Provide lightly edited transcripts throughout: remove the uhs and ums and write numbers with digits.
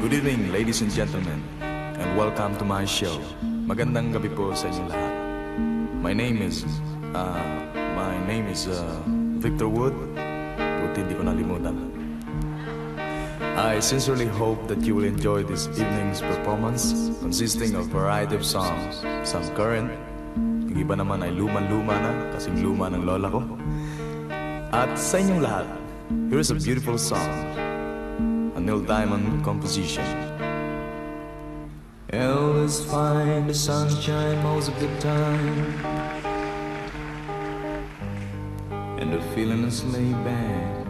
Good evening, ladies and gentlemen, and welcome to my show. Magandang gabi po sa inyo lahat. My name is Victor Wood. Buti di ko nalimutan. I sincerely hope that you will enjoy this evening's performance, consisting of a variety of songs, some current, yung iba naman ay luman-luma na, kasing luma ng lola ko. At sa inyong lahat, here is a beautiful song, a Neil Diamond composition. Always find the sunshine most of the time, and the feeling is laid back.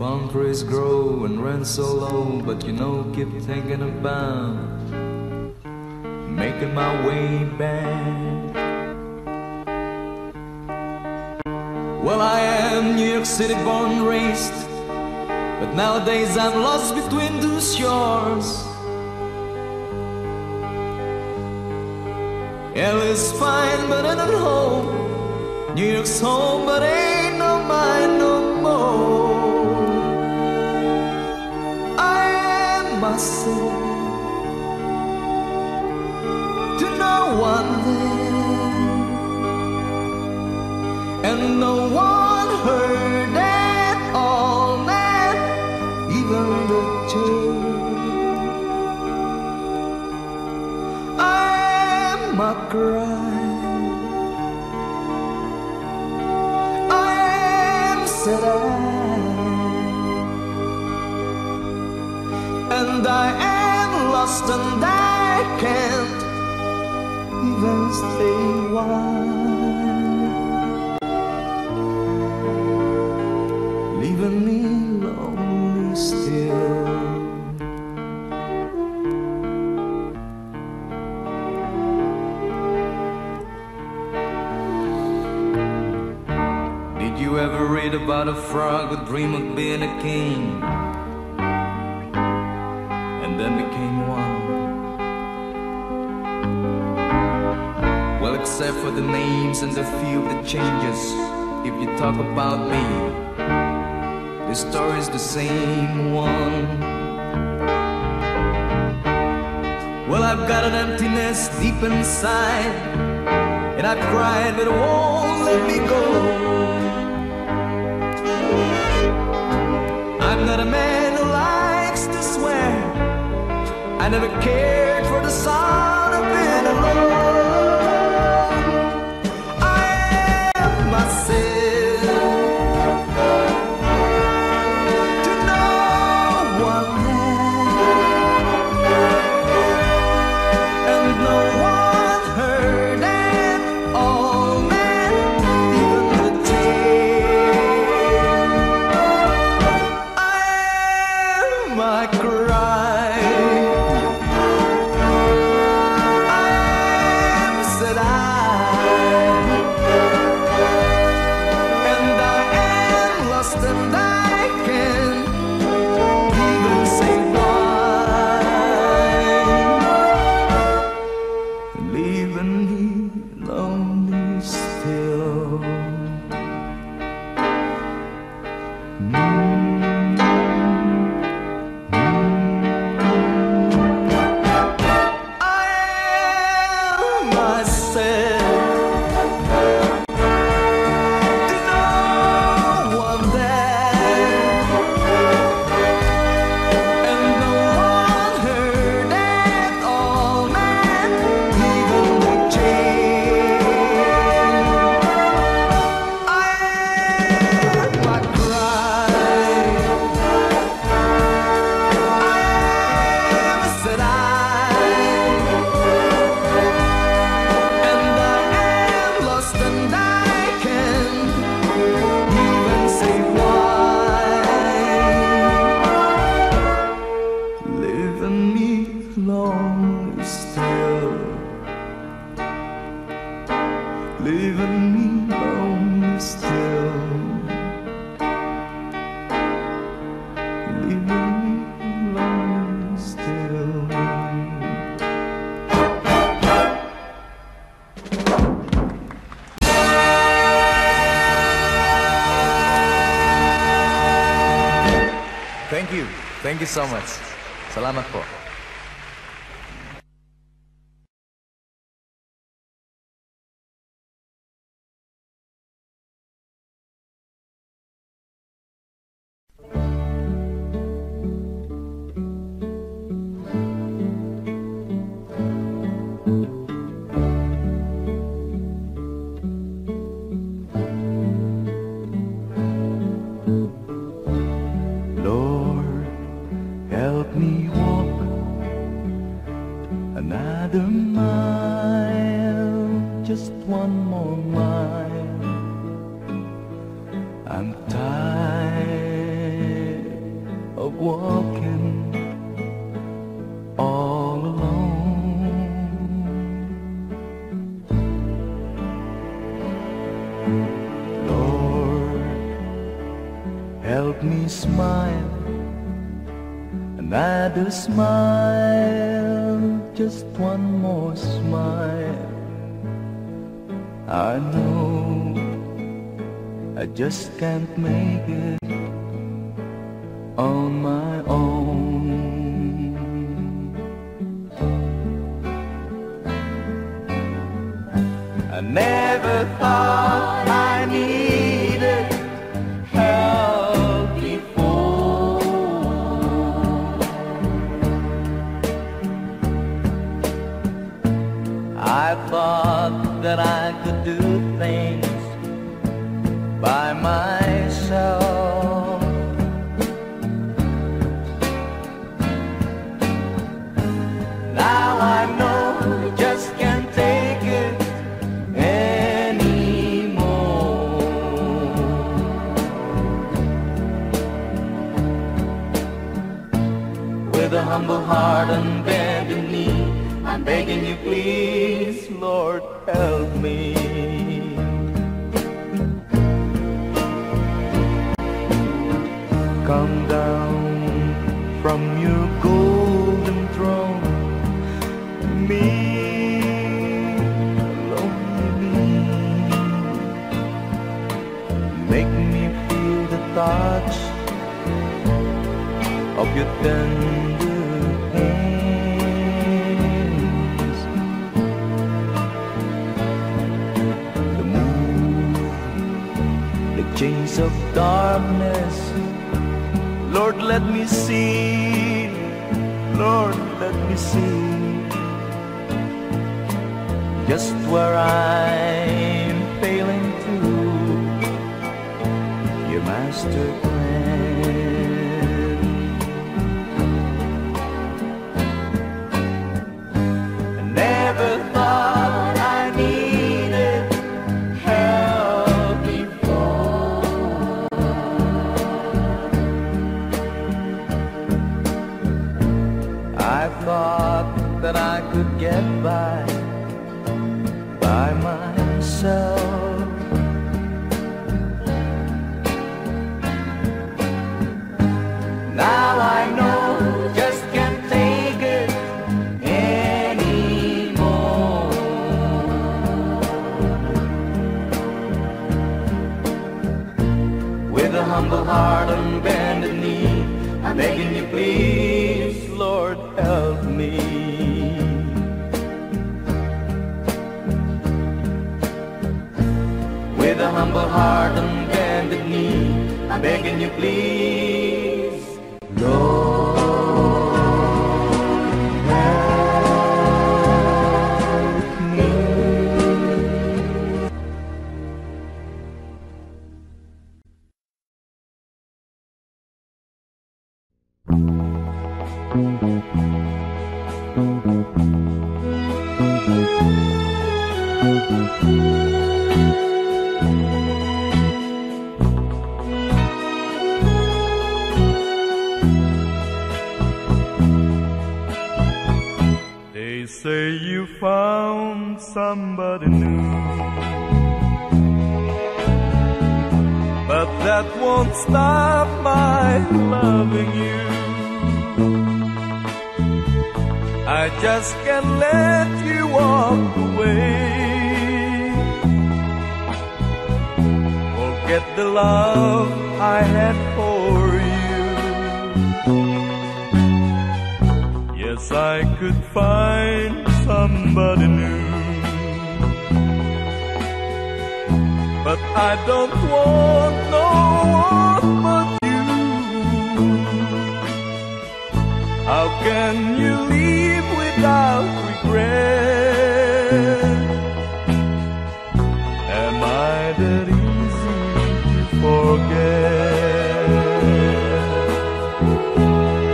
Palm trees grow and rent so low, but you know, keep thinking about making my way back. Well, I am New York City born and raised, but nowadays I'm lost between two shores. L is fine, but I don't home. New York's home, but ain't no mine no more. To no one there, and no one heard at all, that even the children. I'm a cry, I'm sad. And I am lost and I can't even stay wild, leaving me lonely still. Did you ever read about a frog who dreamed of being a king? Then became one. Well, except for the names and the few that changes. If you talk about me, the story's the same one. Well, I've got an emptiness deep inside, and I've cried, but it won't let me go. I'm not a man who likes to swear. I never cared for the sound of being alone. I am myself to no one there, and no one heard it all, men, even the tears. I am my cry. you. Thank you so much. Salamat po. Smile, just one more smile. I know I just can't make it on my own. I never thought I needed help. I thought that I could do things by myself. Now I know I just can't take it anymore. With a humble heart and bending knee, I'm begging you, please, Lord, help me. Come down from your golden throne to me, lonely me. Make me feel the touch of your tender hand. Chains of darkness, Lord, let me see. Lord, let me see just where I'm failing to your master plan. I never thought I needed help. That I could get by myself. Now I know just can't take it anymore. With a humble heart and bended knee, I'm begging you, please, Lord, help me. With a humble heart and bended knee, I'm begging you, please, Lord. Say you found somebody new, but that won't stop my loving you. I just can't let you walk away. Forget the love I had for you. Yes, I could find somebody new, but I don't want no one but you. How can you leave without regret? Am I that easy to forget?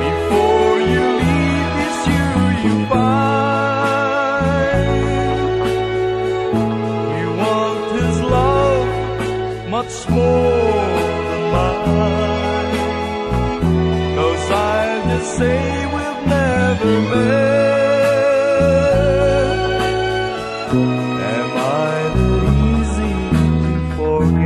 Before you leave, it's you find. You want his love much more than mine. Those eyes that say we've never met. Am I that easy to forget?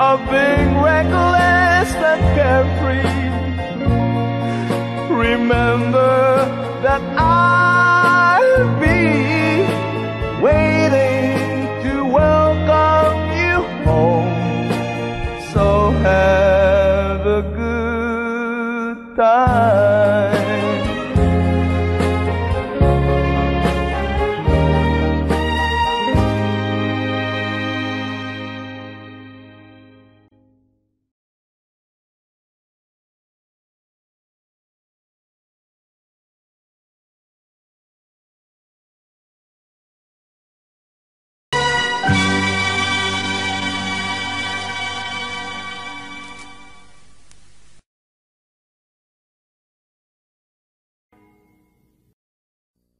of being reckless and carefree. Remember that I'll be waiting to welcome you home. So have a good time.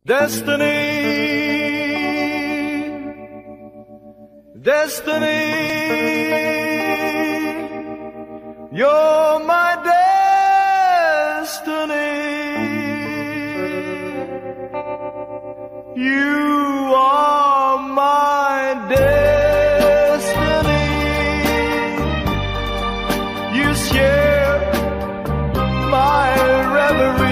Destiny, destiny, you're my destiny, you are my destiny, you share my reverie.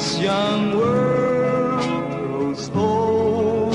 This young world grows old,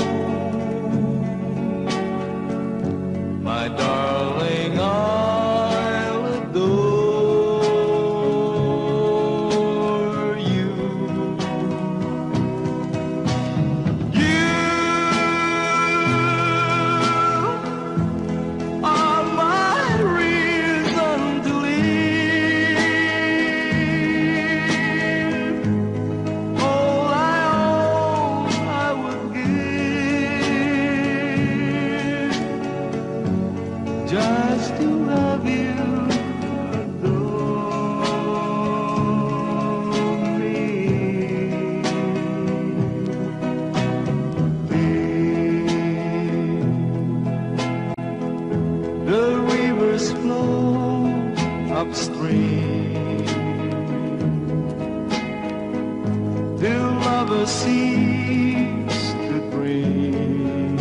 do lovers cease to breathe?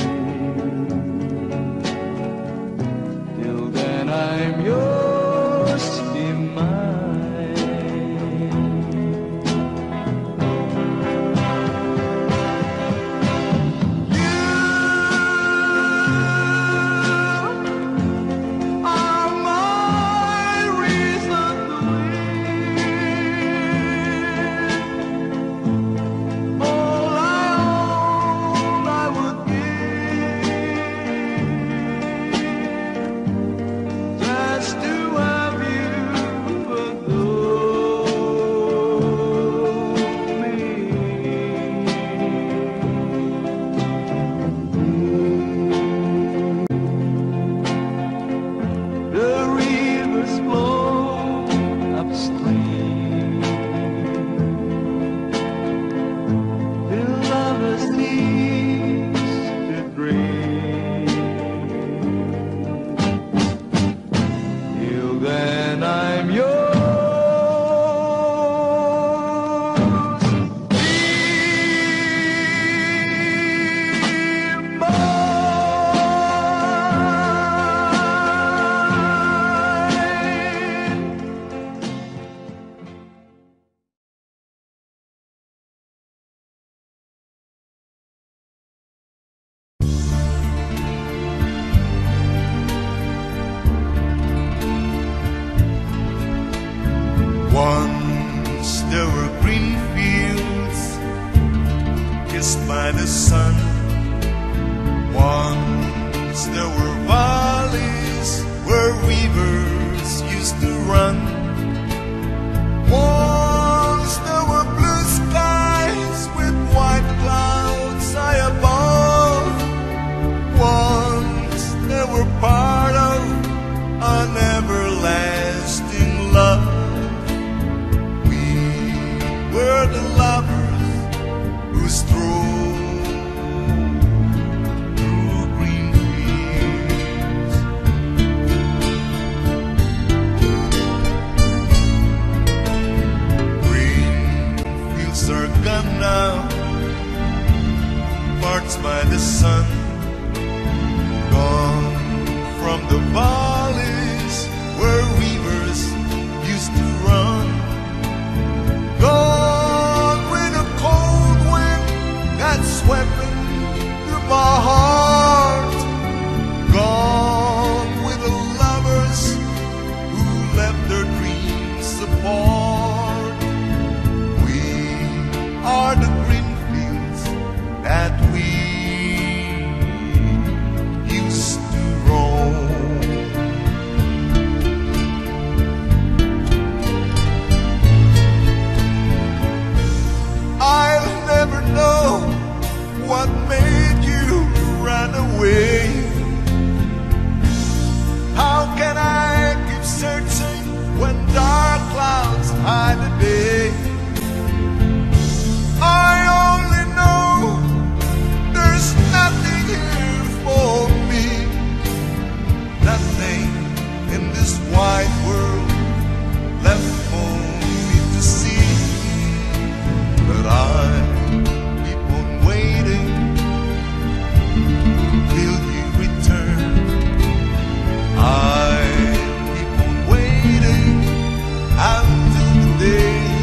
Till then I'm yours to be mine. You are my reason to live. All I own I would give just to have you adore me. The rivers flow upstream, the lovers cease to dream. Till then I'm yours. Be mine. Once there were green fields kissed by the sun. Once there were valleys where rivers used to run. Once there were blue skies with white clouds high above. Once they were part of an everlasting love. We're the lovers who stroll through green fields. Green fields are gone now, parched by the sun, gone from the valleys where rivers used to run. Gone with a cold wind that swept into my heart. Gone with the lovers who left their dreams apart. We are the green fields that we used to roam. I'll never know what made you run away. How can I keep searching when dark clouds hide the day? I only know there's nothing here for me, nothing in this wide world left for me to see. But I keep on waiting till you return. I keep on waiting until the day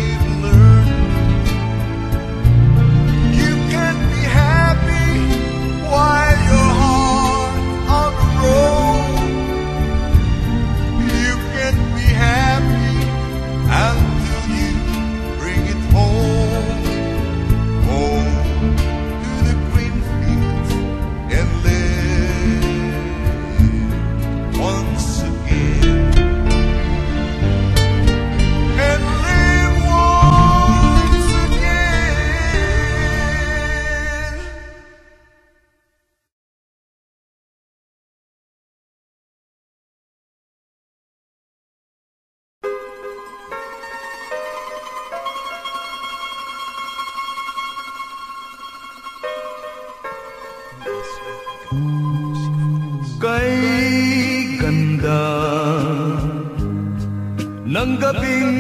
ng gabing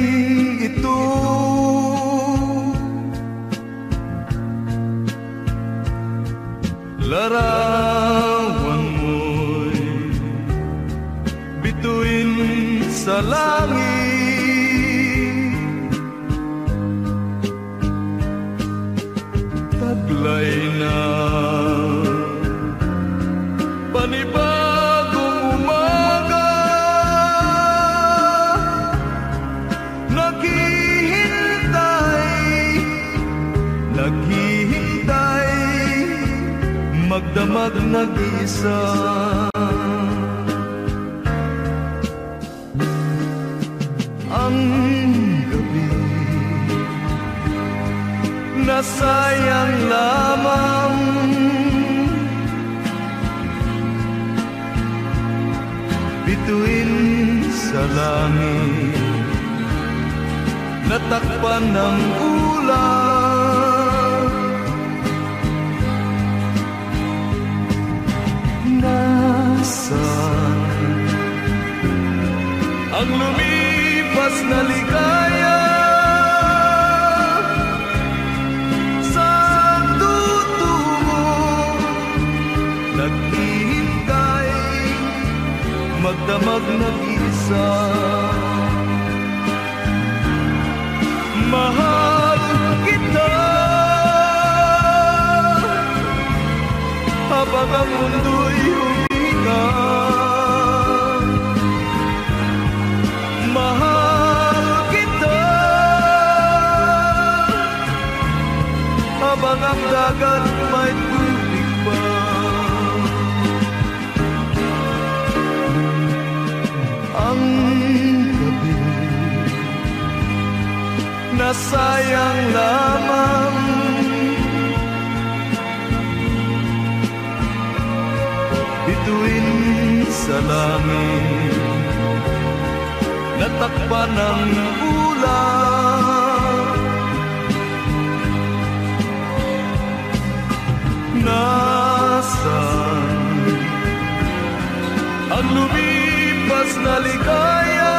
ito. Larawan mo'y bituin sa langit, taglay na panibagong umaga, naghihintay magdamag nag-isa. Ang gabi nasayang lamang, bituin sa langit natakpan ng ulan, nasaan ang lumipas na ligaya? Saan tutungo? Naghihintay magdamag nag-isa. Mahal kita habang ang mundo'y humiga. Mahal kita habang ang dagat may tubig pa. Ang gabi nasayang lamang, bituin sa langit natakpan ng ulan, nasaan ang lumipas na ligaya?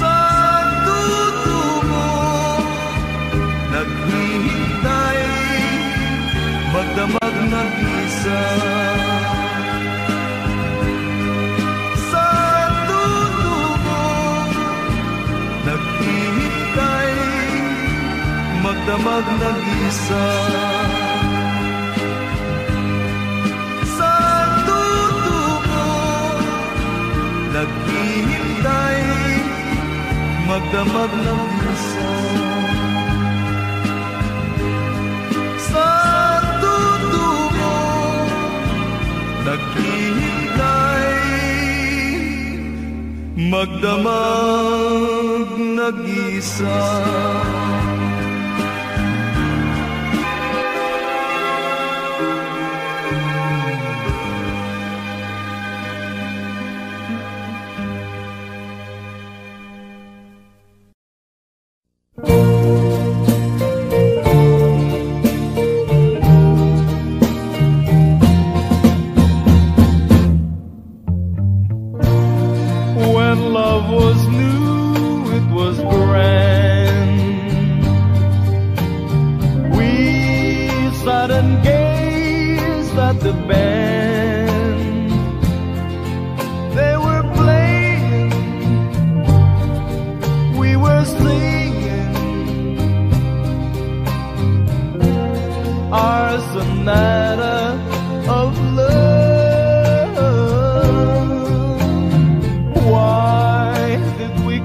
Saan tutungo? Naghihintay magdamag nag-isa. Saan tutungo? Naghihintay magdamag nag-isa. Saan tutungo? Naghihintay magdamag nag-isa. Saan tutungo? Naghihintay magdamag nag-isa. Why did we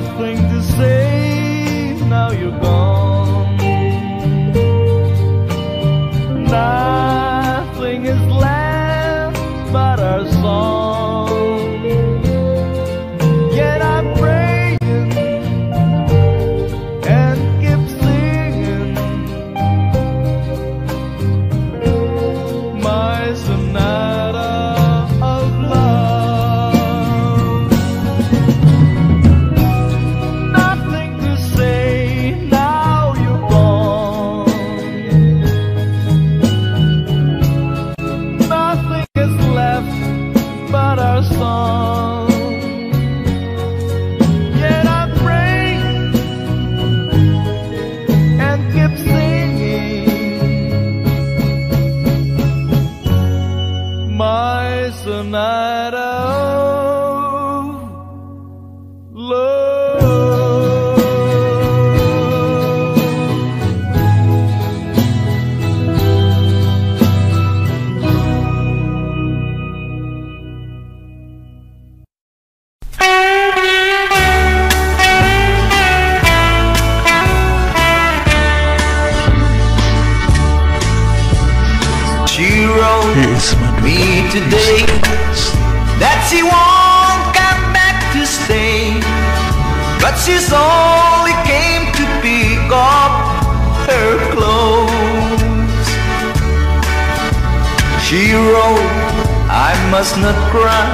nothing to say. Now you're gone, nothing is left but our song. Yet I'm praying and keep singing my sonata of love. Nothing to say, now you're gone, nothing is left but our song. Yet I pray and keep singing my sonata of love. She wrote me today that she won't come back to stay, but she's only came to pick up her clothes. She wrote, I must not cry,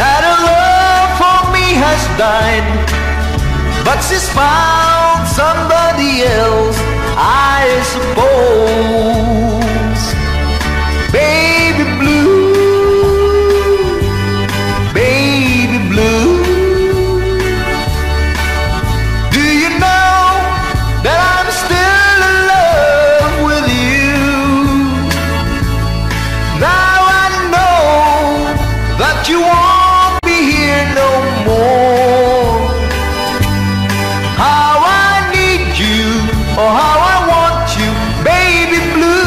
that her love for me has died, but she's found somebody else, I suppose. Baby blue, baby blue, do you know that I'm still in love with you? Now I know that you won't be here no more. How I need you, oh how I want you, baby blue.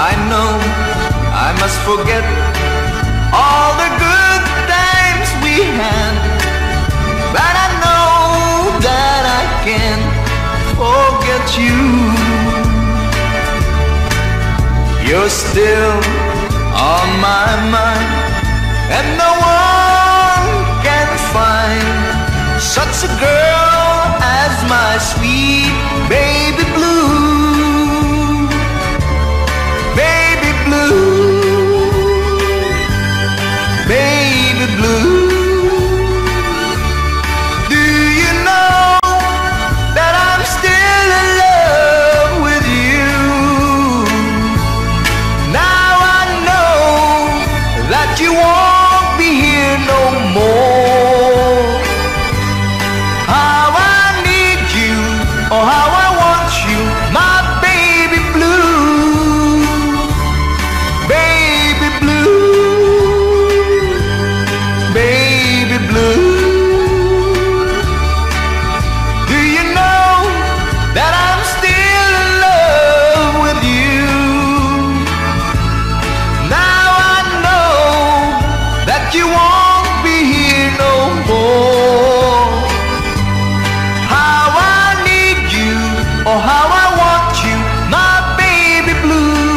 I know I must forget all the good times we had, but I know that I can't forget you. You're still on my mind, and no one can find such a girl as my sweet baby blue. Baby blue, baby blue, do you know that I'm still in love with you? Now I know that you won't be here no more. How I need you, oh how I want you, my baby blue. Baby blue, baby blue, do you know that I'm still in love with you? Now I know that you won't be here no more. How I need you, oh how I want you, my baby blue.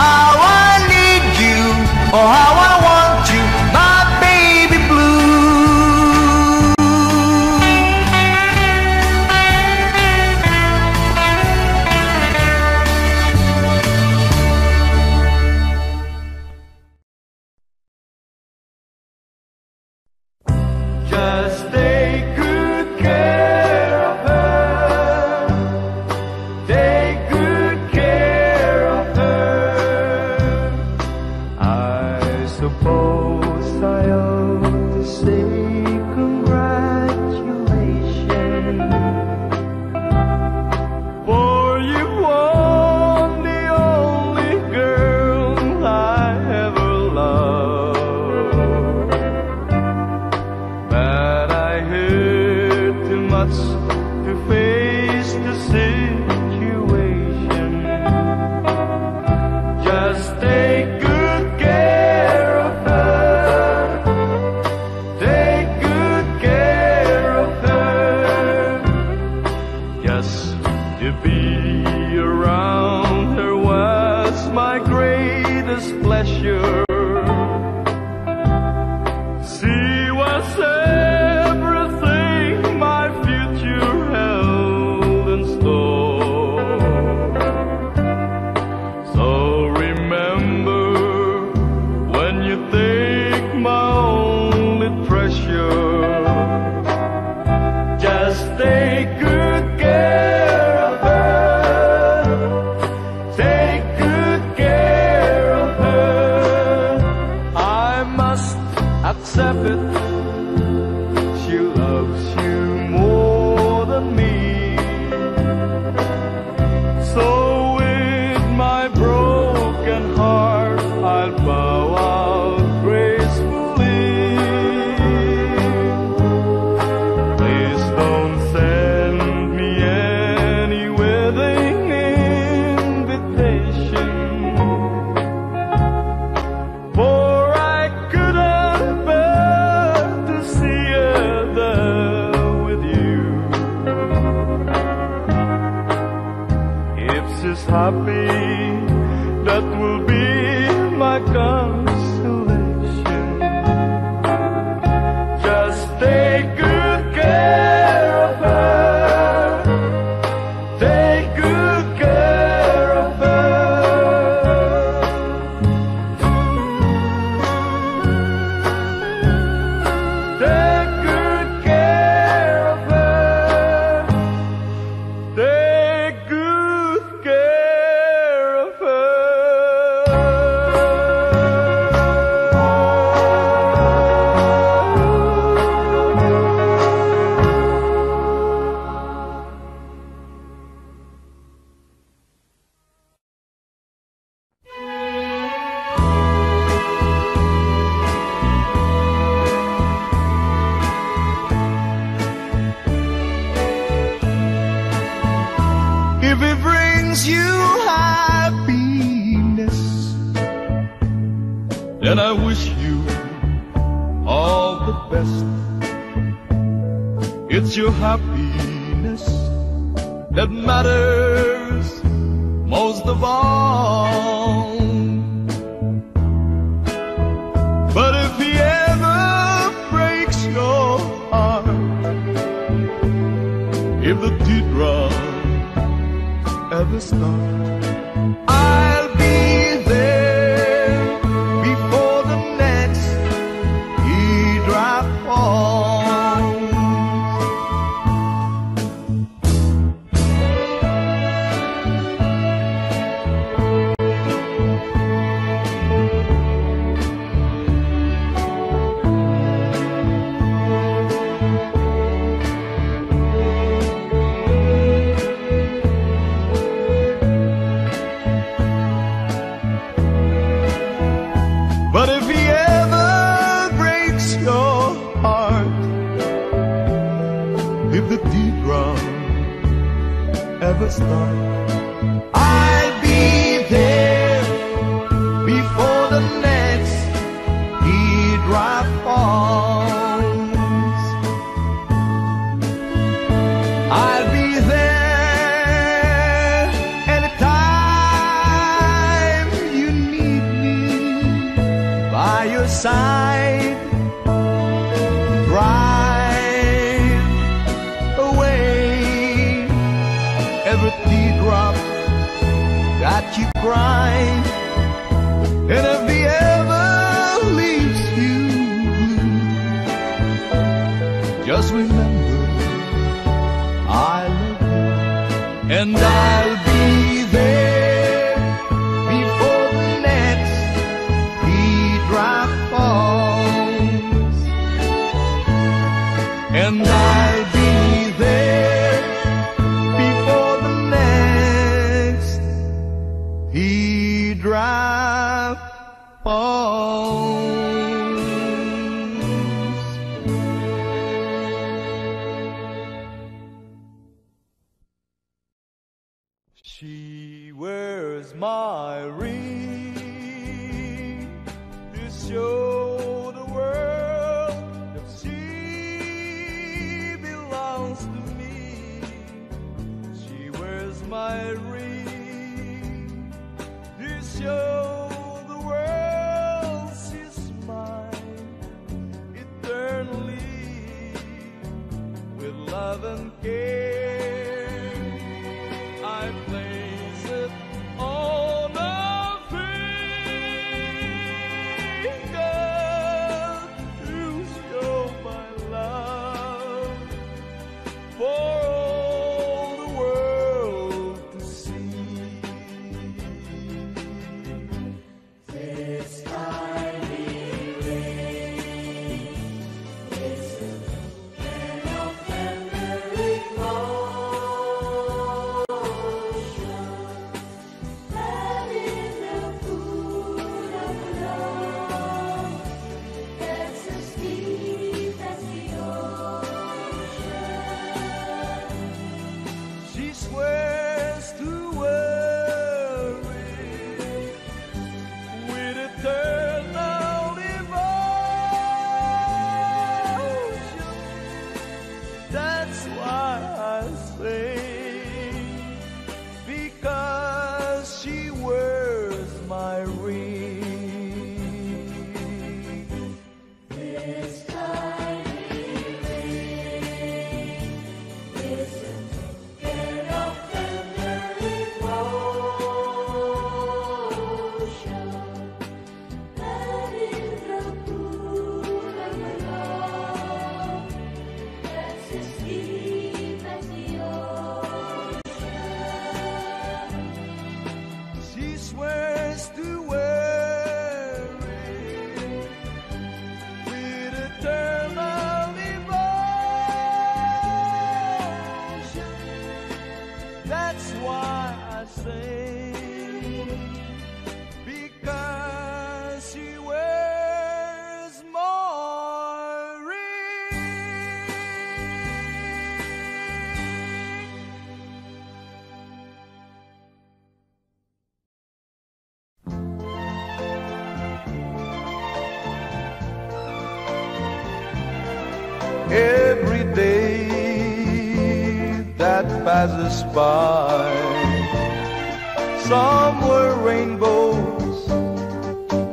How I need you, oh how I want you, my baby blue. Just take good care of her. Take good care of her. I suppose I ought to say congratulations, for you are the only girl I ever loved. But I heard too much to face the for all the world to see. This tiny ring is the token of every emotion that in the pool of love that's as deep as the ocean. Every day that passes by, somewhere rainbows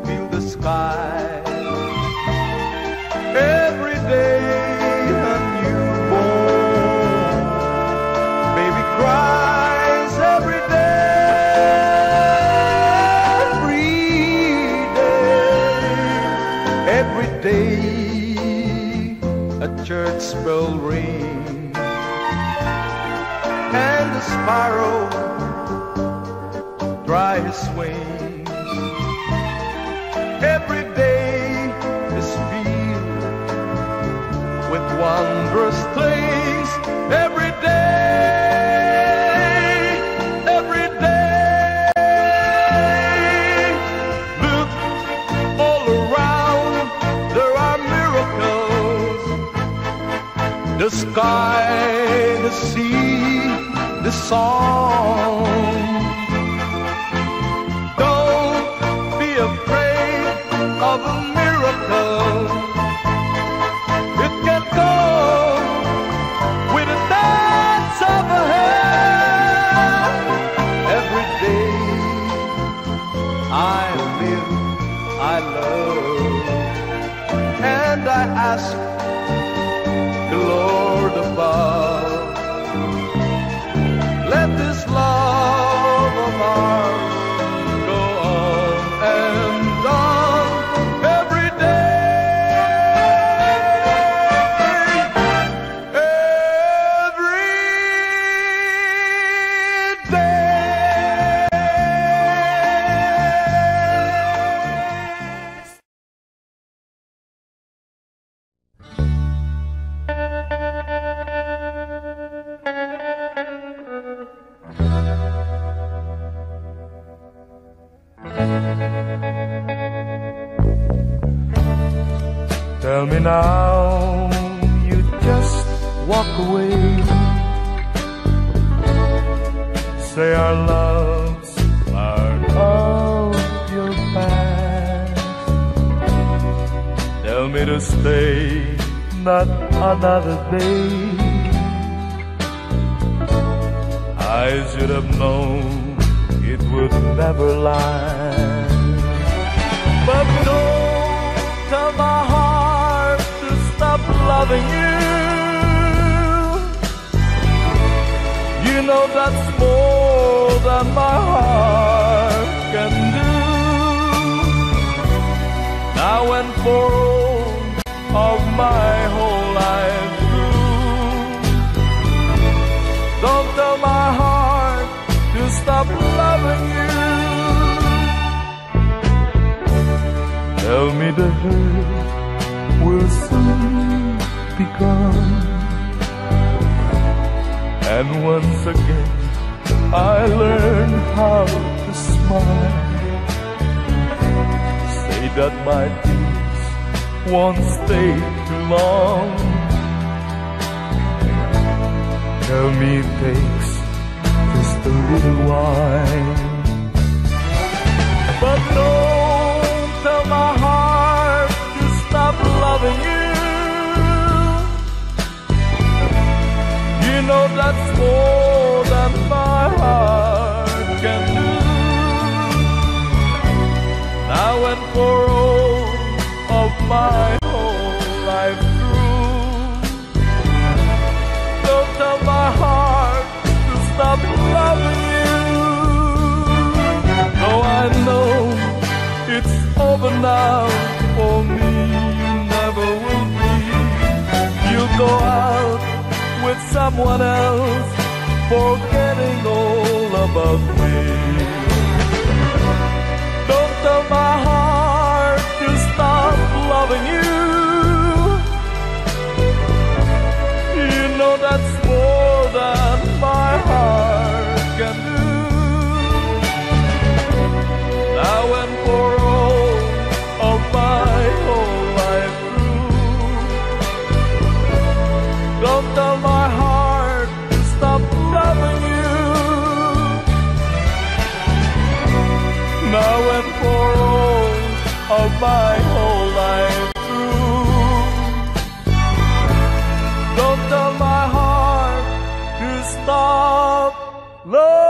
fill the sky. Every day a newborn baby cries. Every day a church bell rings and the sparrow dries his wings. Every day is filled with wondrous things. Every day, look all around, there are miracles. The sky, the sea, the song. Don't be afraid of a miracle. It can come with a dance of a hand. Every day I live, I love, and I ask Lord above, let this love of ours go on and on every day, every day. Tell me now, you just walk away. Say our love's part of your past. Tell me to stay, not another day. I should have known it would never last. But don't tell my heart loving you, you know that's more than my heart can do. Now and for all of my whole life through, up loving you. Tell me the hurt will soon be gone, and once again I learn how to smile. Say that my tears won't stay too long. Tell me it takes just a little while. But don't tell my heart to stop loving you. You know that's more than my heart can do. Now and for all of my whole life through, don't tell my heart to stop loving you. Though I know it's over now for me, you never will be. You'll go out with someone else, forgetting all about me. Don't tell my heart to stop loving you. You know that's more than my heart can do. Now and for all of my whole life through, don't tell my now and for all of my whole life through, don't tell my heart to stop loving you.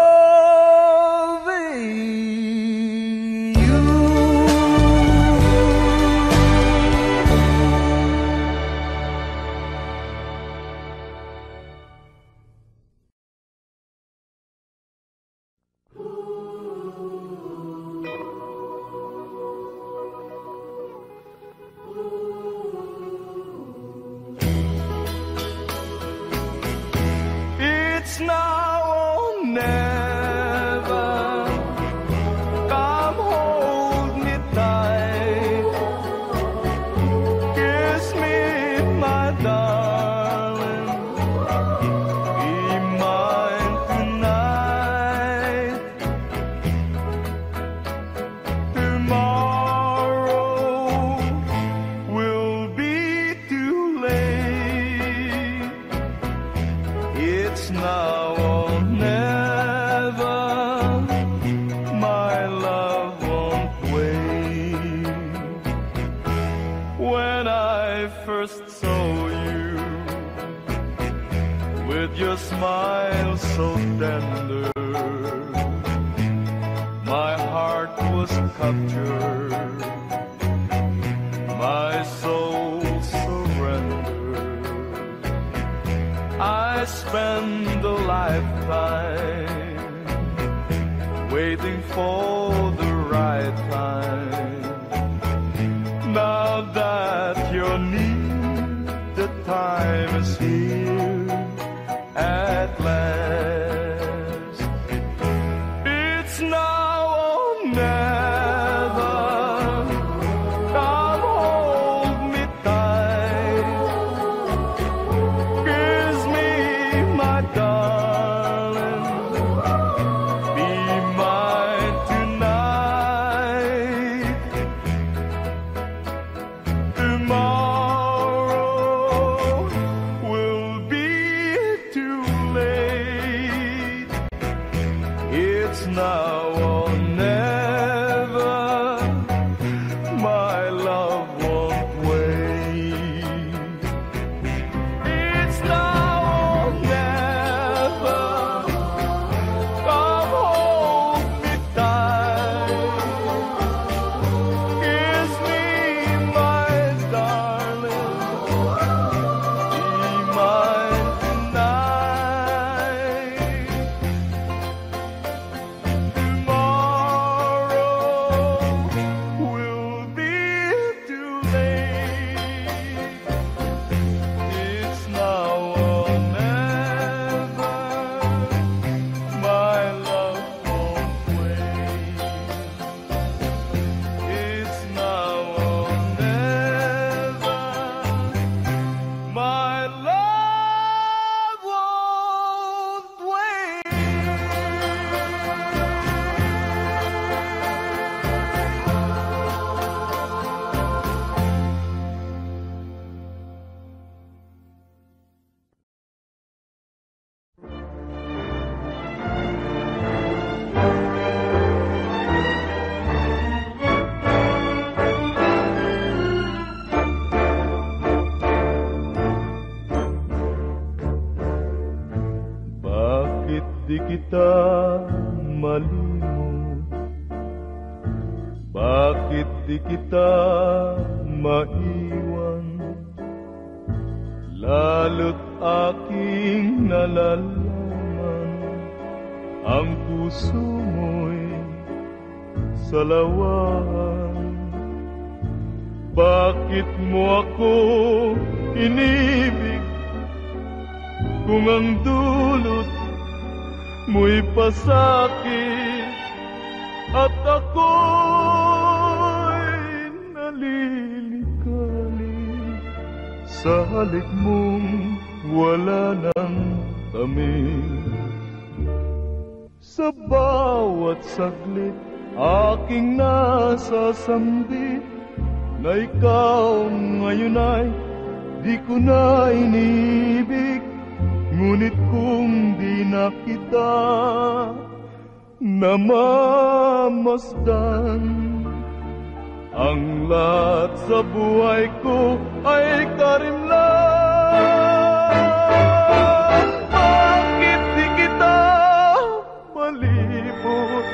Di kita malimut, bakit di kita maiwan? Lalo't aking nalalaman ang puso mo'y salawan. Bakit mo ako inibig kung ang dulot mo'y pasakit at ako'y nalilikali sa halik mong wala ng tamis. Sa bawat saglit aking nasasambit na ikaw ngayon ay di ko na inibig. Ngunit kung di na kita namamasdan, ang lahat sa buhay ko ay karimlan. Bakit di kita malibot?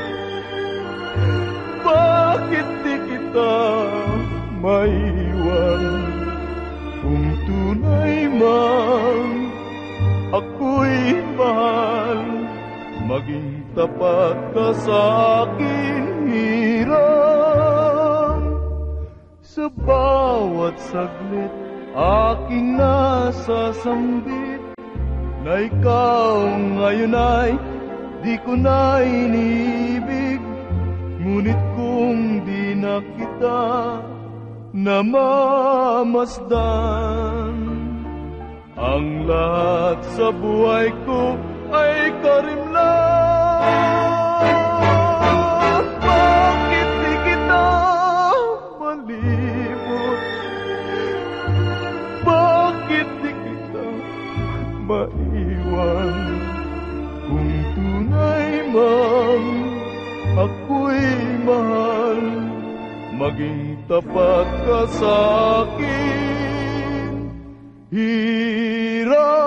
Bakit di kita maiwan? Kung tunay man ako'y mahal, maging tapat ka sa akin hiram. Sa bawat saglit aking nasasambit na ikaw ngayon ay di ko na inibig. Ngunit kung di na kita namamasdan, ang lahat sa buhay ko ay karimlan. Bakit di kita malibot? Bakit di kita maiwan? Kung tunay man ako'y mahal, maging tapat ka sa akin hero.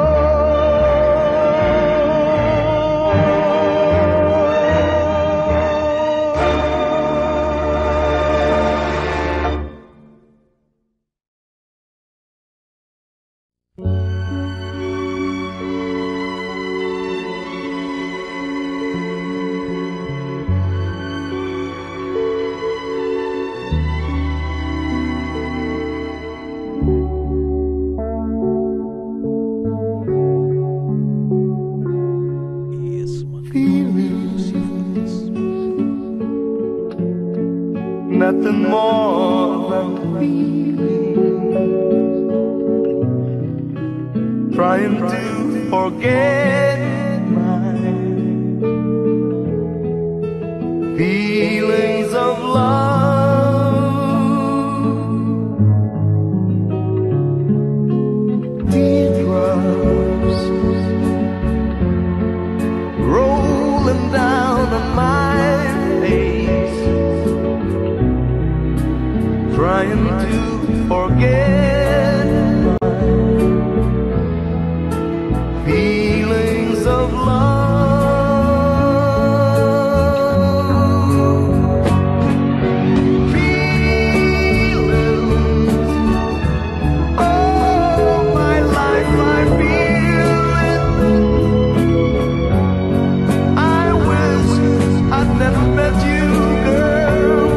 Nothing more than feeling, trying to forget my feelings of love. Teardrops rolling down on my face, trying to forget my feelings of love. Feelings, oh my life, my feelings. I wish I'd never met you, girl.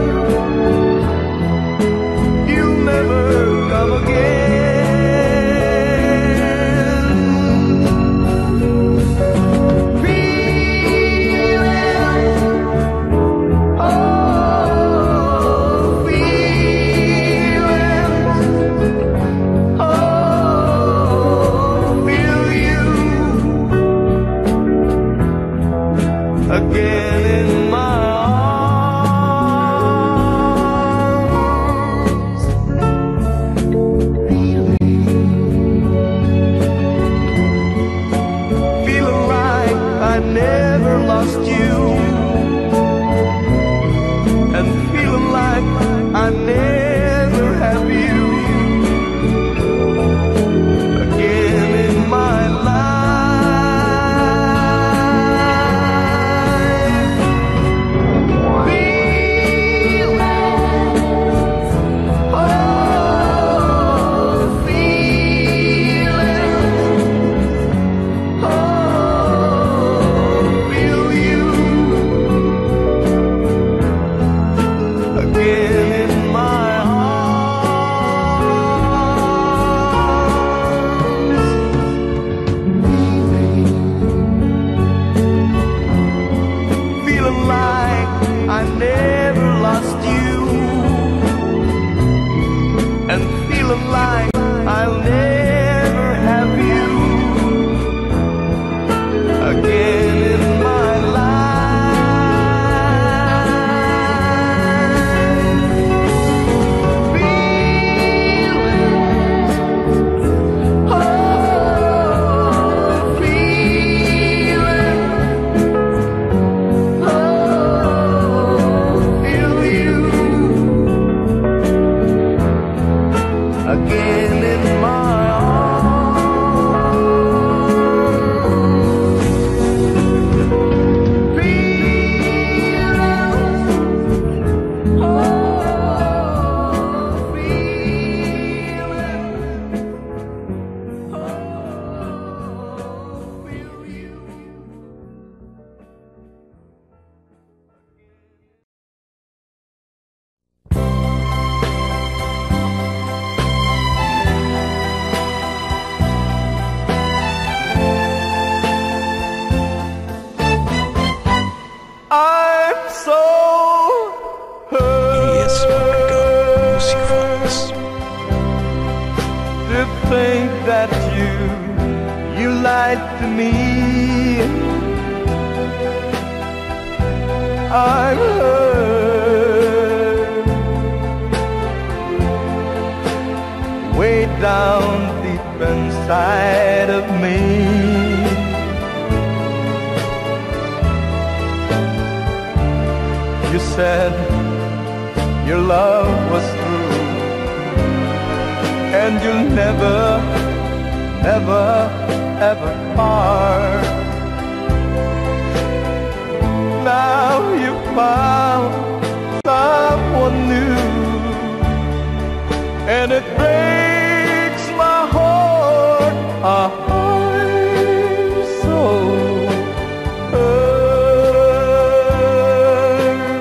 Come again. Feelings, oh feelings, oh feel you again in my again in my life. right to me. I'm hurt way down deep inside of me. You said your love was through, and you'll never, never, ever part. Now you found someone new, and it breaks my heart. I'm so hurt,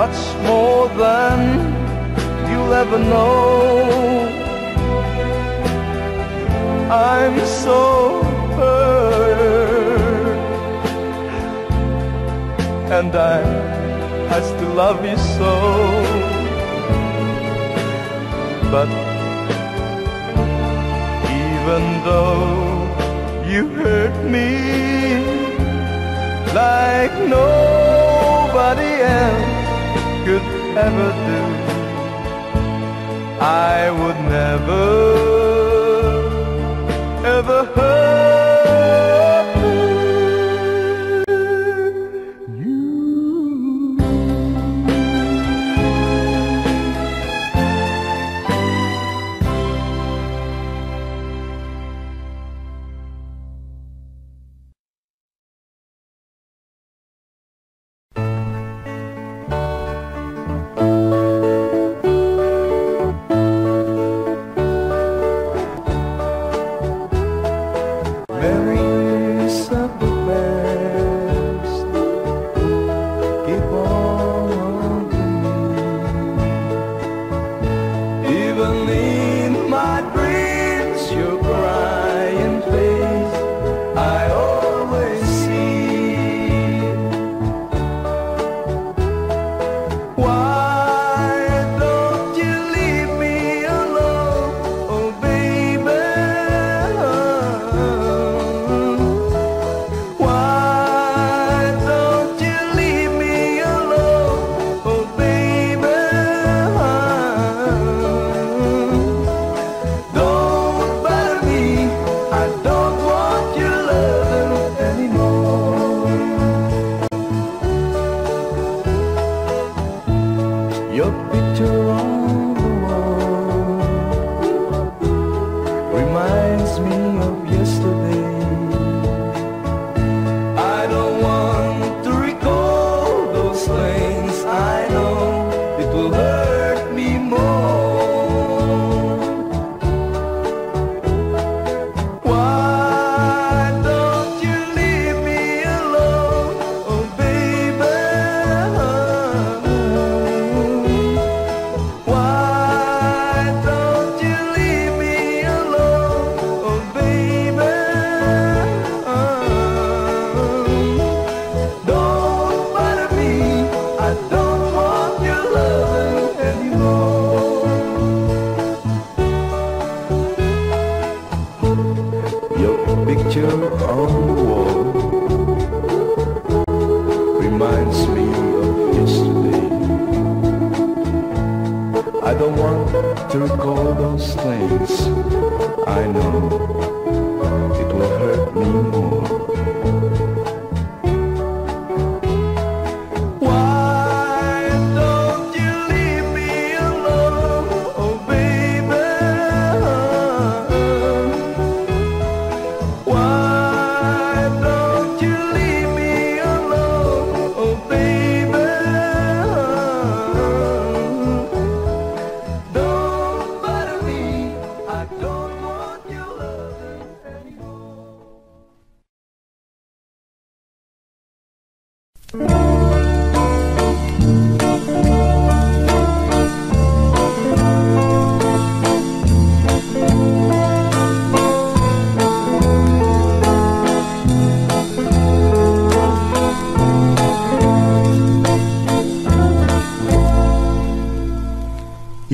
much more than you'll ever know. I'm so hurt, and I still love you so. But even though you hurt me like nobody else could ever do, I would never, ever hurt you.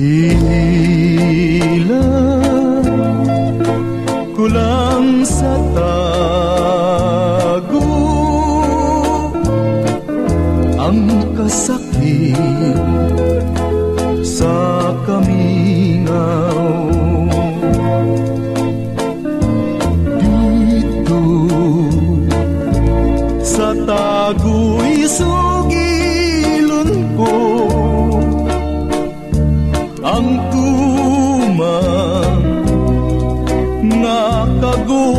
Inilah sa tago ang kasakit sa kamingaw. Dito sa tago'y sugilon ko ang tumang nakago.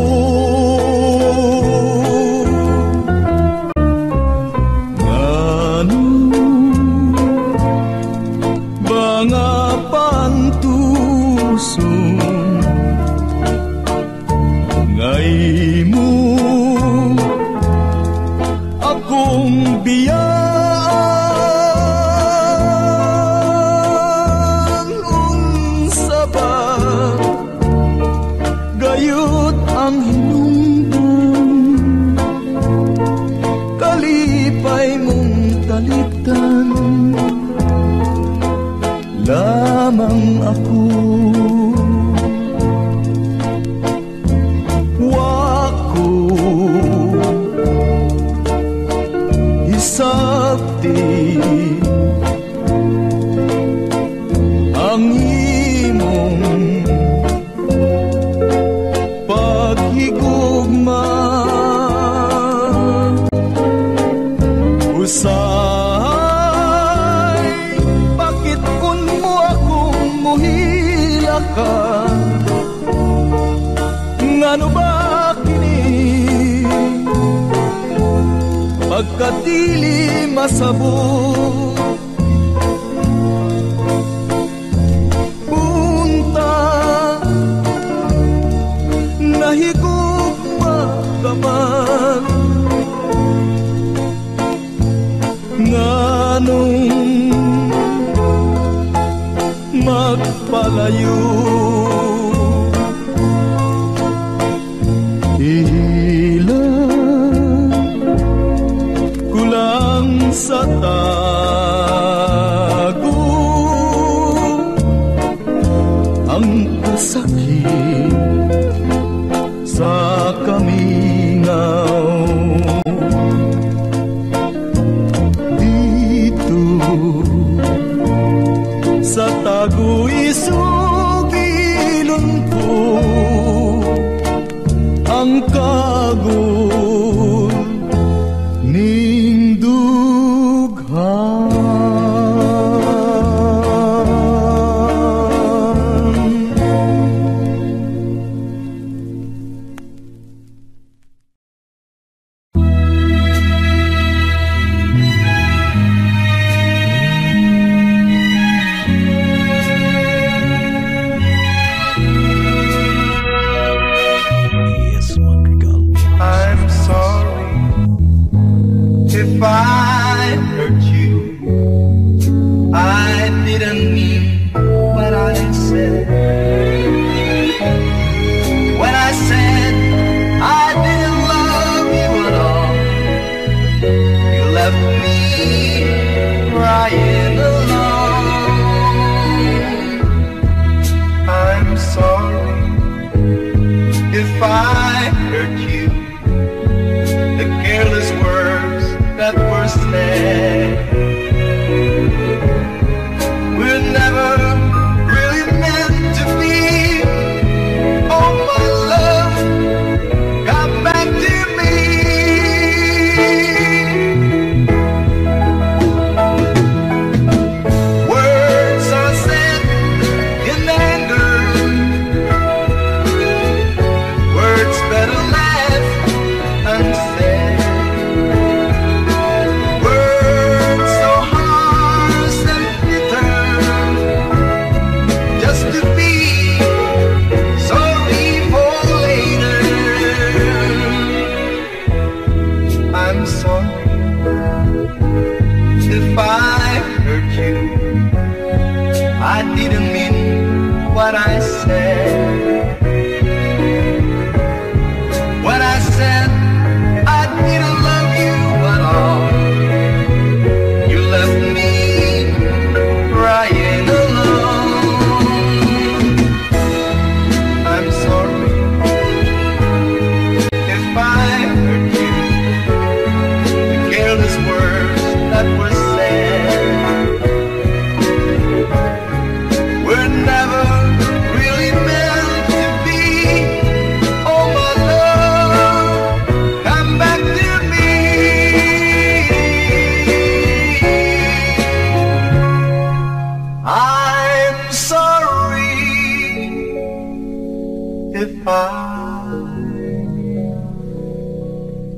Pagkatili masabog, punta na higog magkaman. Nganong magpalayo, sa tago ang kasakit sa kamingaw. Dito sa tago isugilon ko ang kago.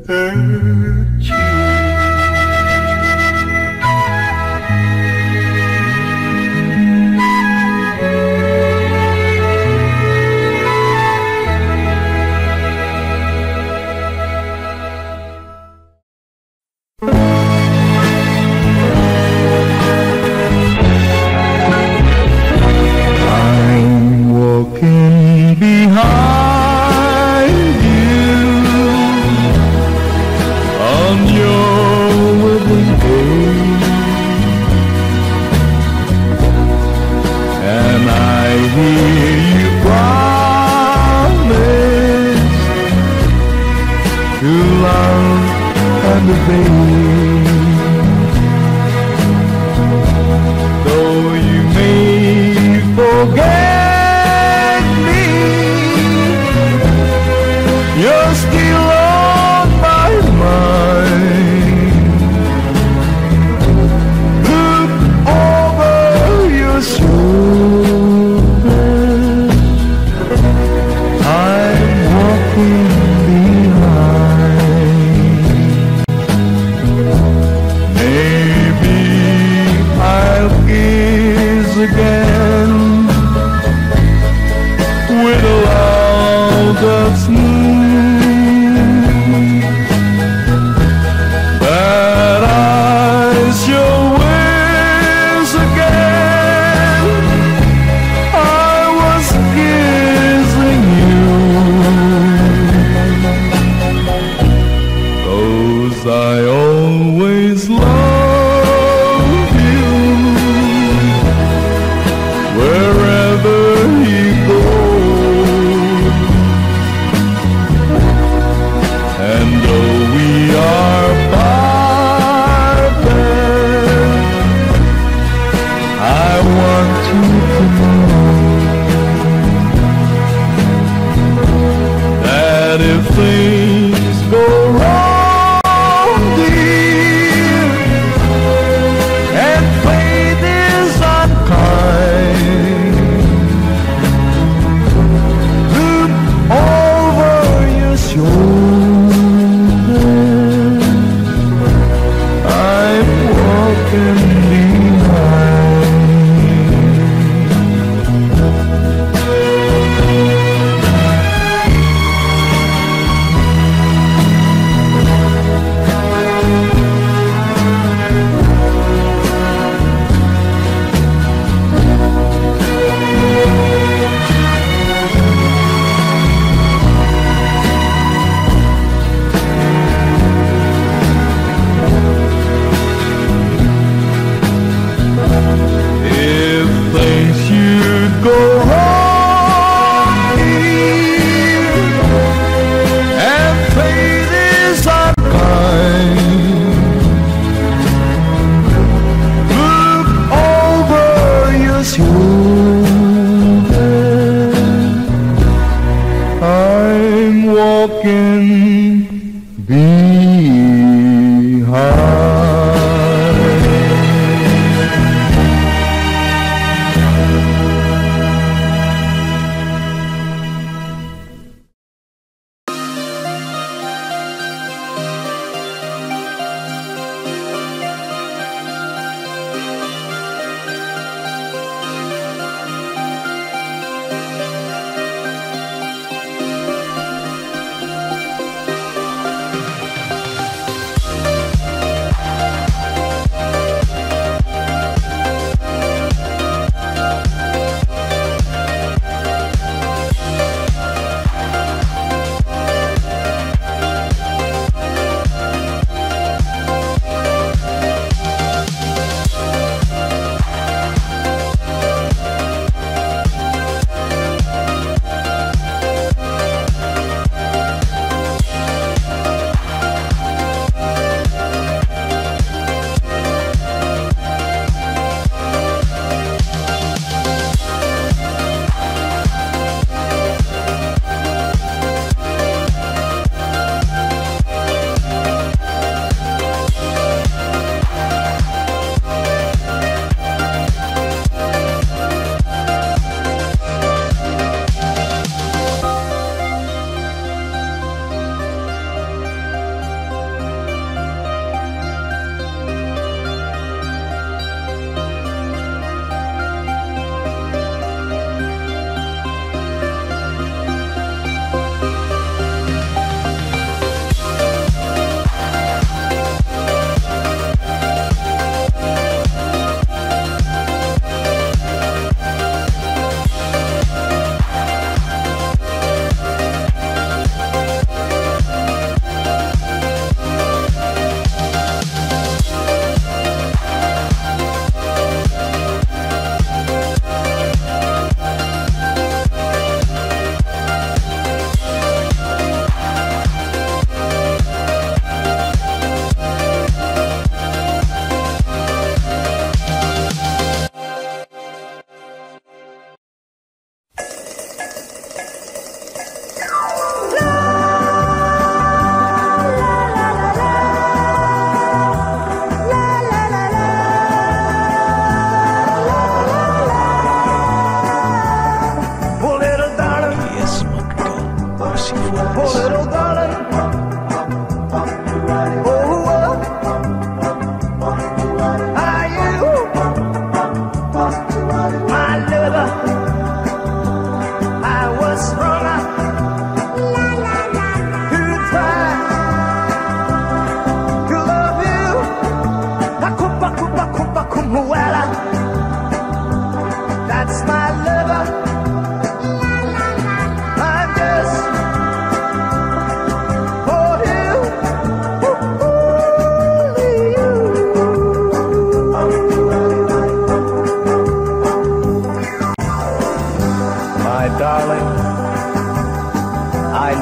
hurt you. I'm walking behind the pain. Though you may forget me, you're still on my mind. Look over your shoulder, I'm walking behind. Again with a loud of sneeze, but eyes your ways again. I was kissing you, those I always loved.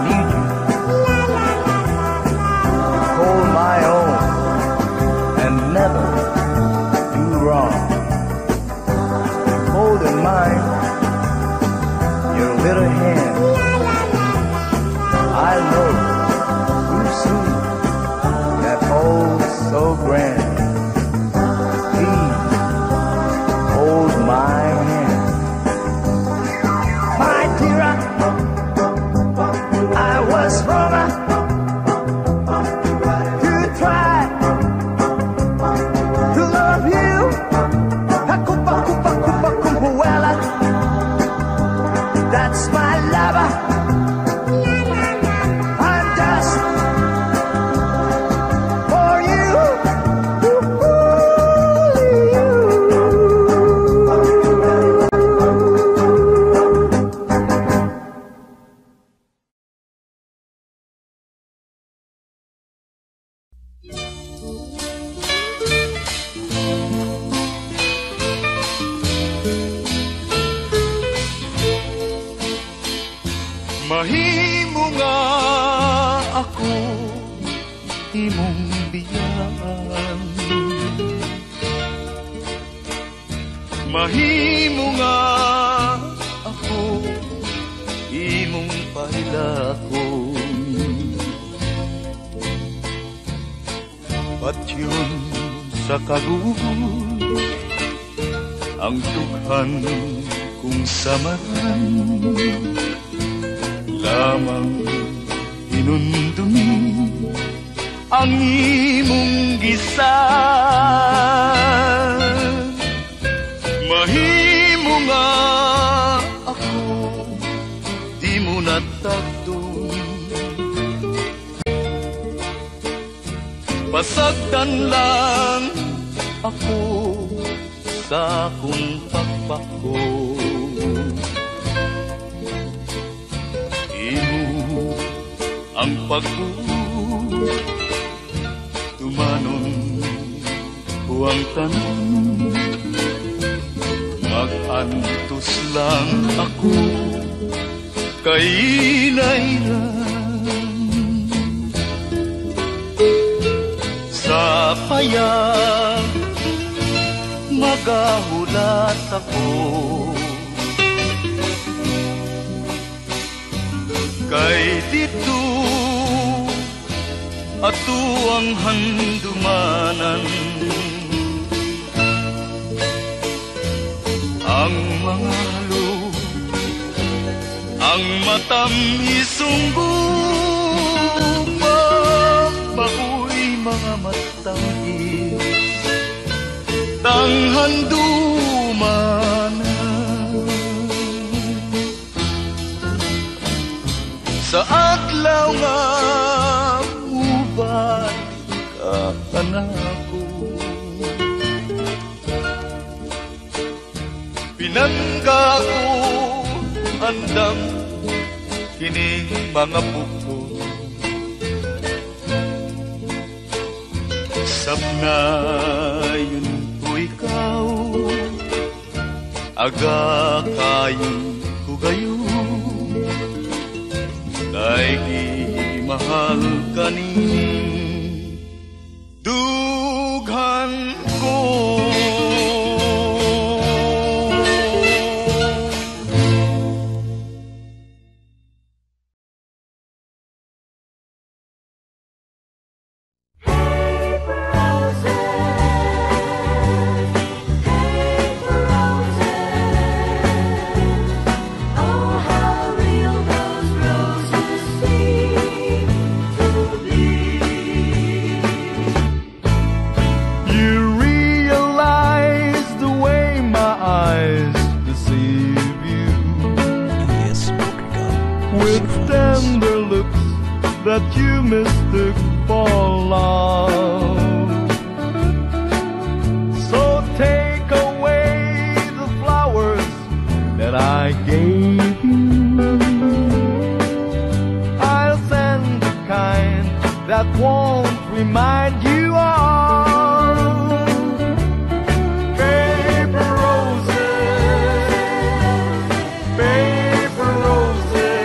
need you, hold my own, and never do wrong. Hold in mind your little hand. I know you see that old so grand. That's my lover. I'm just for you. Mahimo nga ako imong biyaan, mahimo nga ako imong pahilakon, patyon sa kagugon ang dughan kung samaran, lamang inundumi ang imong gisan. Mahimo nga ako di mo natagdon, pasagdan lang ako sa akong pagpako. Ang pag-uwi tumanon ko ang tanong, mag-antos lang ako kay Nairan. Sa payag magahulat ako kay dito ato ang handumanan, ang mga halo, ang matamis sunggong, mabako'y mga matamis ng handumanan. Sa atlaw nga pinangga ko andam kining mga buko, sapnayon ko ikaw aga kayon ko gayo, daigi mahal kanin dughan ko. That you mistook for love, so take away the flowers that I gave you. I'll send the kind that won't remind you of paper roses, paper roses.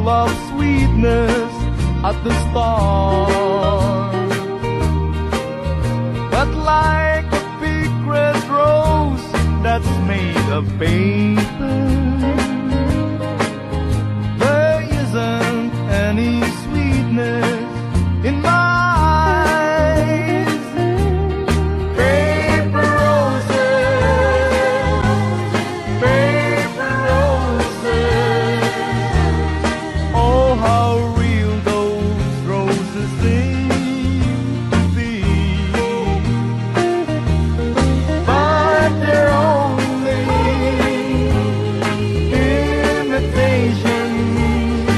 full of sweetness at the start, but like a big red rose that's made of paper, there isn't any sweetness in my eyes. Paper roses, oh how real those roses seem to be, but they're only imitations,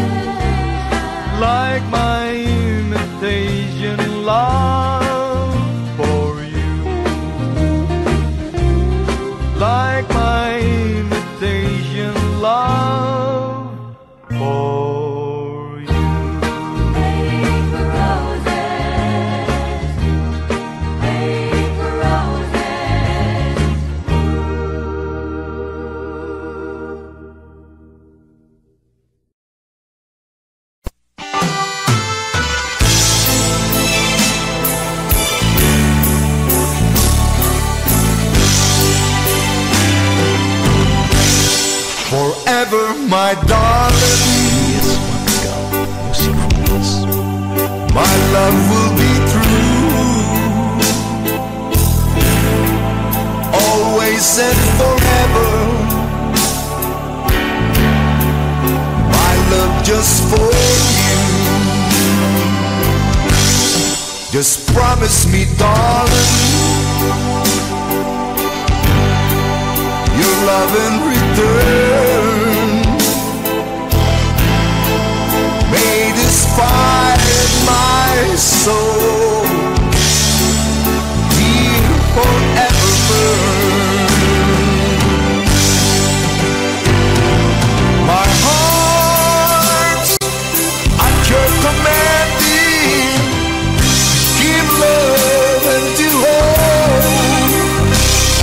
like my imitation love for you, like my imitation love for you. Paper roses, paper roses. Forever, my darling, my love will be true, always and forever, my love just for you. Just promise me, darling, your love in return. May this fire in my soul be forever burn. My heart, at your commanding, give love and to hold,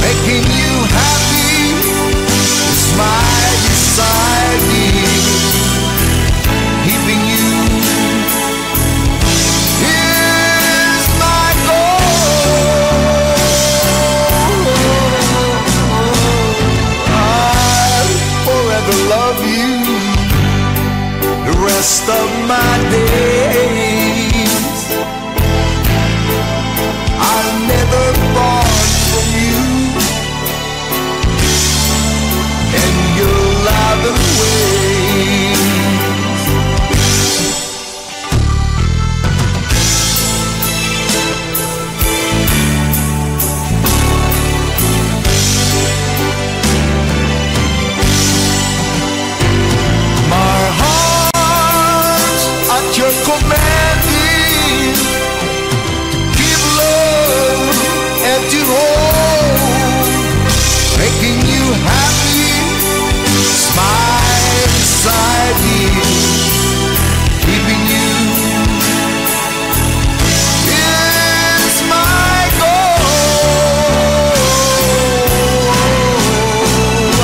making you happy. My desire, keeping you is my goal. I'll forever love you the rest of my days. I'll never part from you. Commanding to give love and to hold, making you happy, smile inside you, keeping you is my goal.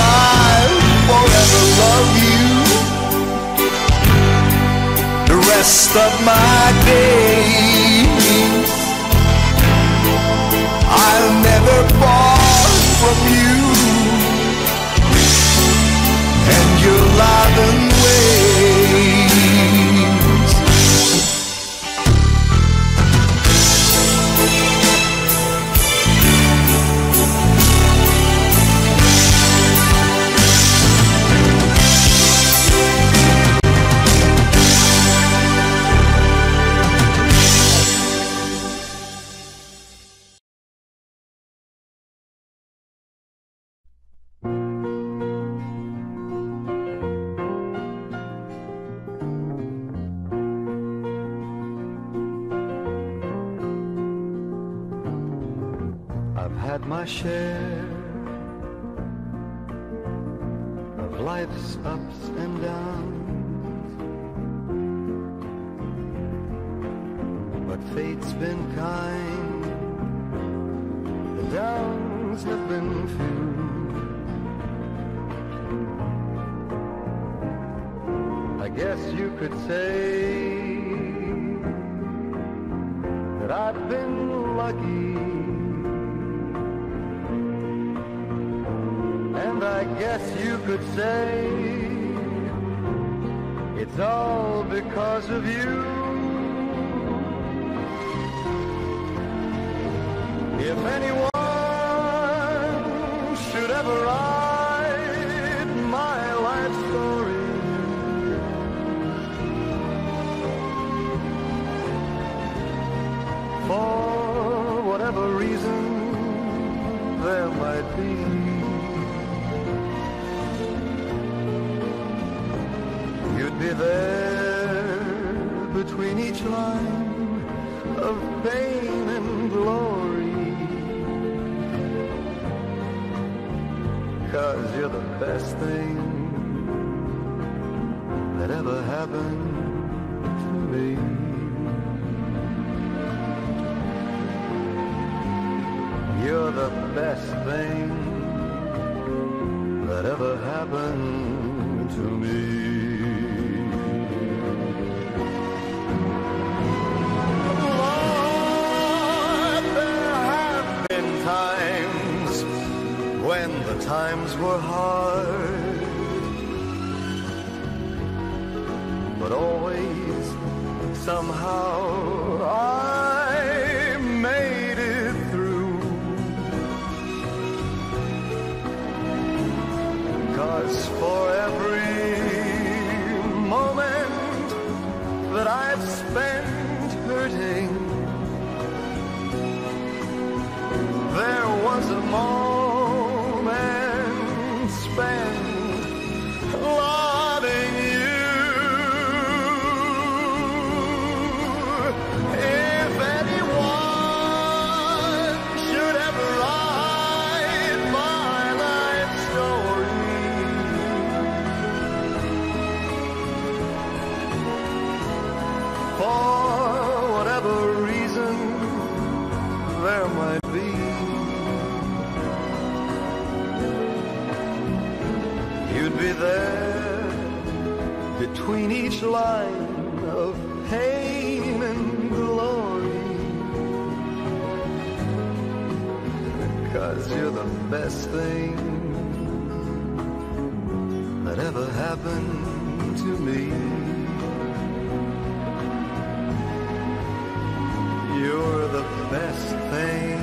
I'll forever love you rest of my days. I'll never part from you and your loving ways. My share of life's ups and downs, but fate's been kind, the downs have been few. I guess you could say that I've been lucky, and I guess you could say it's all because of you. If anyone should ever write my life story, for whatever reason there might be, you'd be there between each line of pain and glory, 'cause you're the best thing that ever happened to me. You're the best thing that ever happened to me. Times were hard, but always somehow I made it through, 'cause for every moment that I've spent hurting, there was a moment loving you. If anyone should ever write my life story, for whatever reason there might be, be there between each line of pain and glory, 'cause you're the best thing that ever happened to me. You're the best thing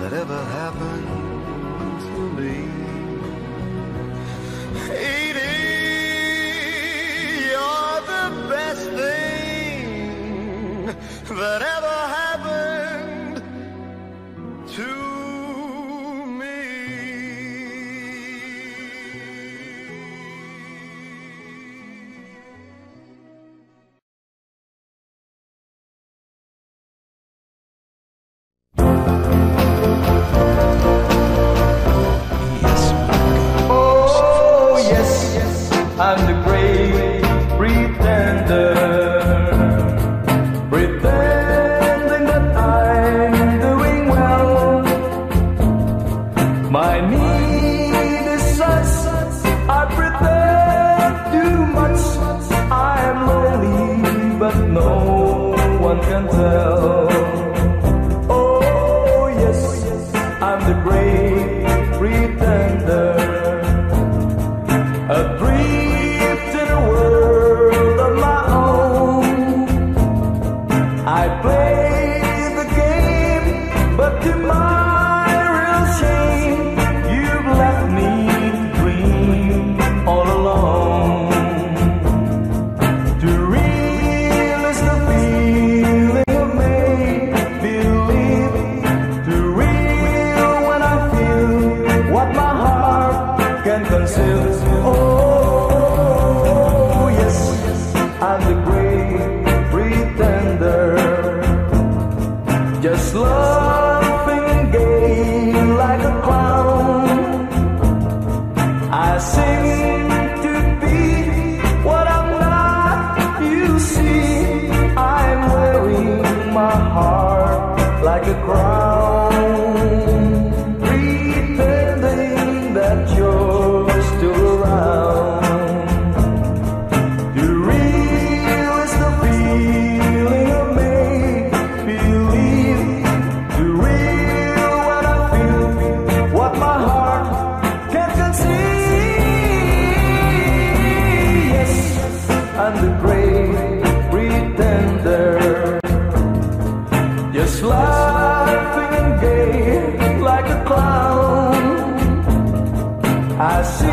that ever happened to me. Edie, you're the best thing that ever happened to me. What my heart I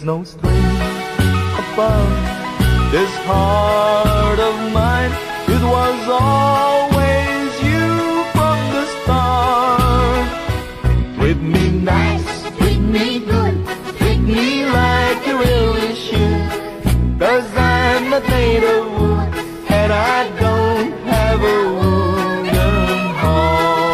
There's no string above this heart of mine. It was always you from the start. Treat me nice, treat me good, treat me like you really should. 'Cause I'm not made of wood, and I don't have a wooden heart.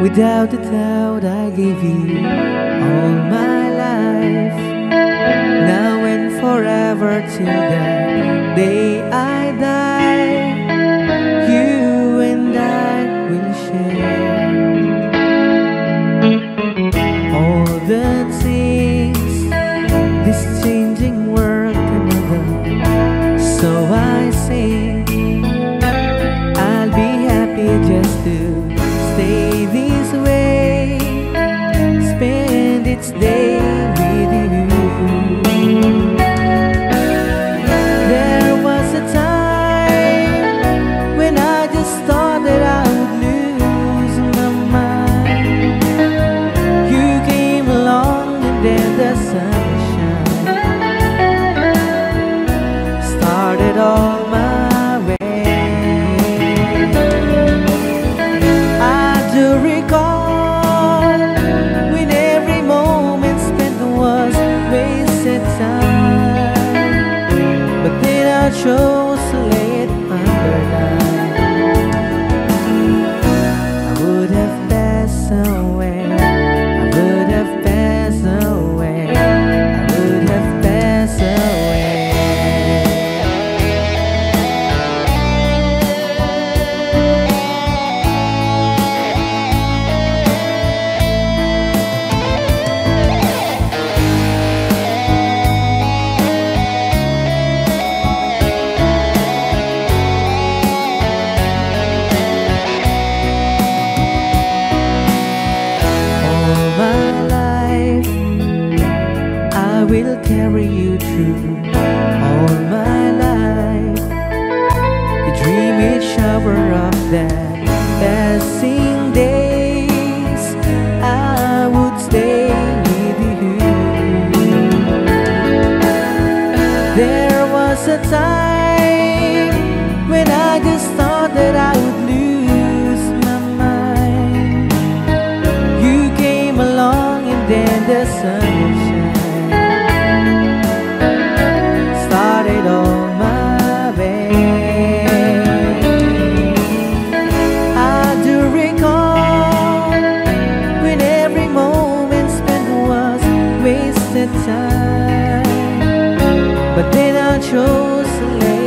Without a doubt I gave you all my life, now and forever till the day I die. You and I will share all the things this changing world can offer. So I sing, I'll be happy just to stay this way, spend each day with you. There was a time when I just thought that I would lose my mind. You came along and then the sunshine started all my chose to lay it underline. I would have passed away, I would have passed away, I would have passed that passing days. I would stay with you. There was a time when I just thought that I would lose my mind. You came along and then the sunshine started on my way. I do recall when every moment spent was wasted time, but then I chose to lay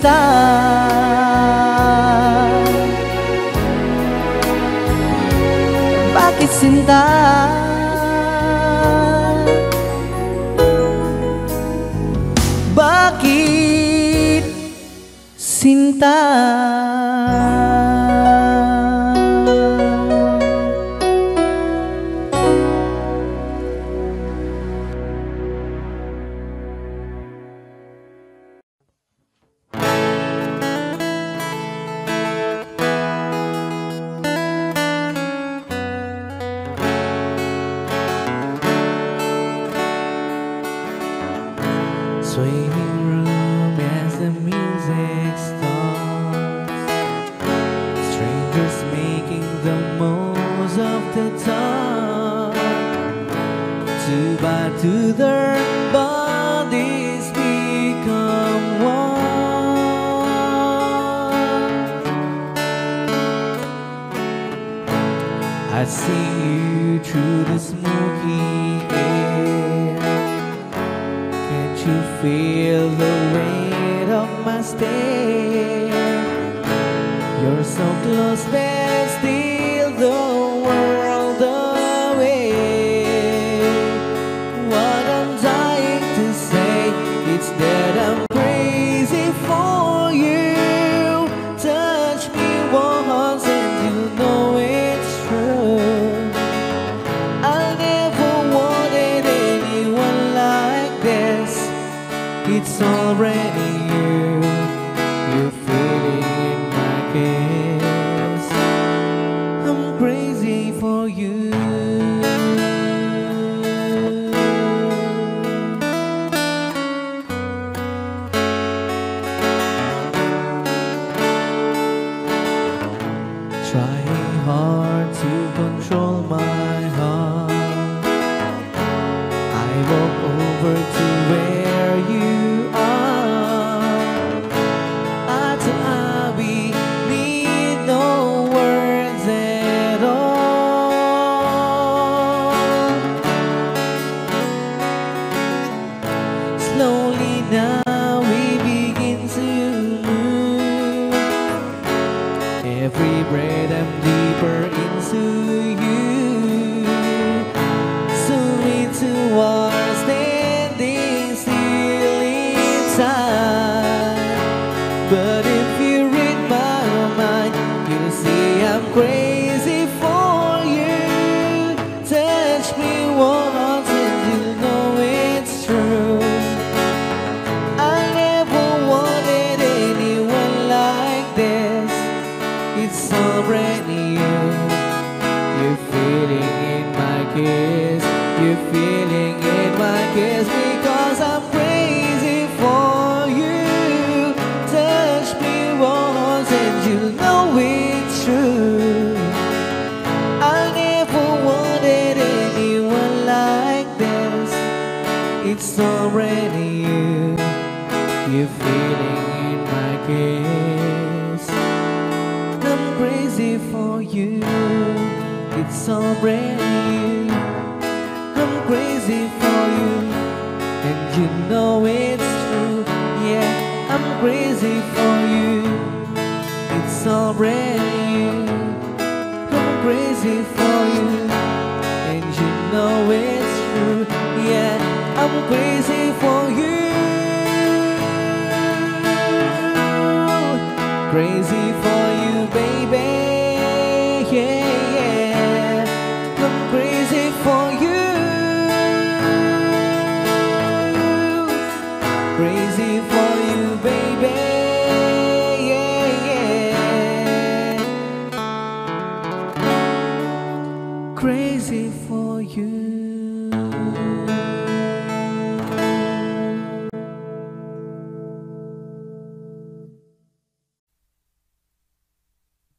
cinta. Bakit cinta? Bakit cinta?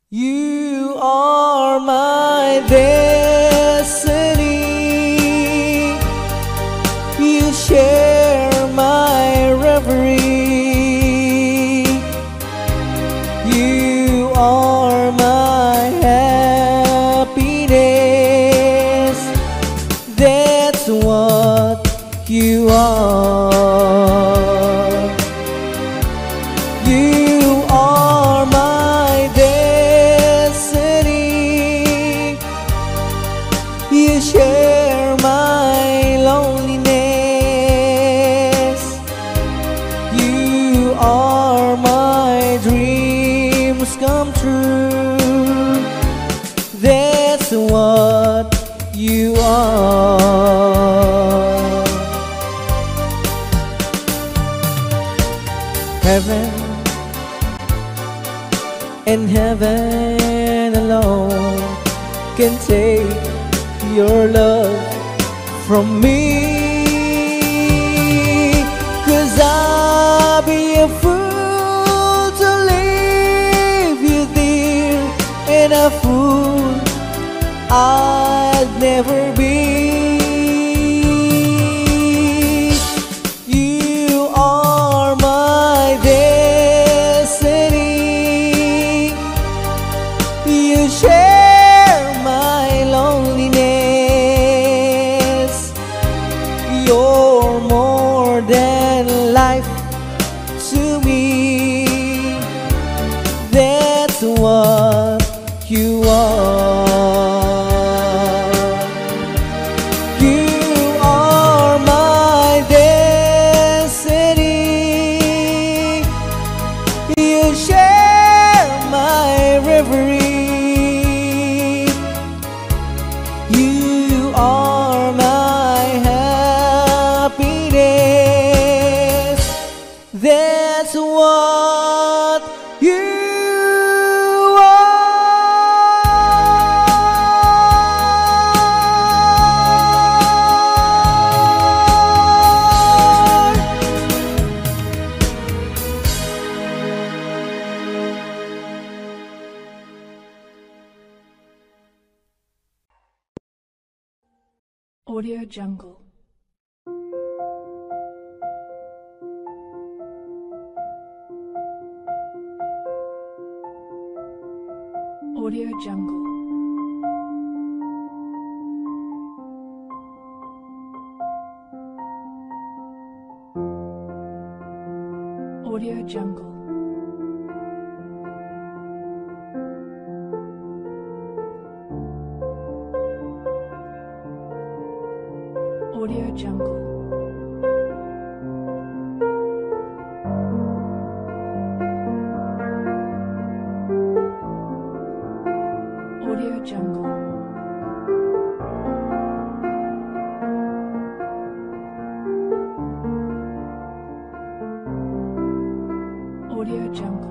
You dreams come true. That's what you are. Heaven and heaven alone can take your love from me. 'Cause I'll be a fool to leave you there, and a fool I'll never be. You are my destiny. You share my loneliness. You're more than life to me. That's what you are. You are my happiness. That's what you are. Audio Jungle. Audio Jungle. Audio Jungle. Audio Jungle. Audio Jungle. Audio Jungle. Audio Jungle.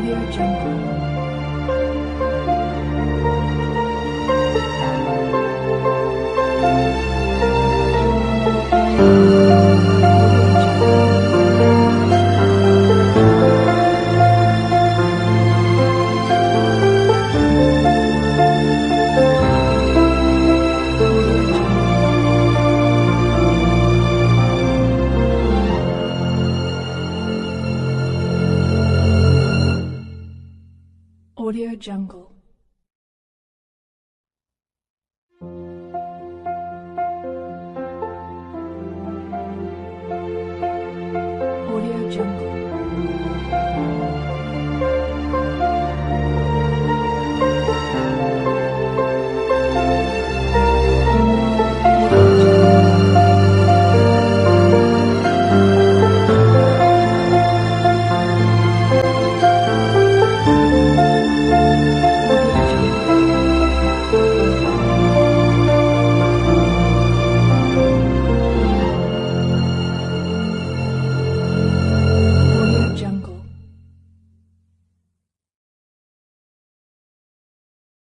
Audio Jungle. Audio Jungle.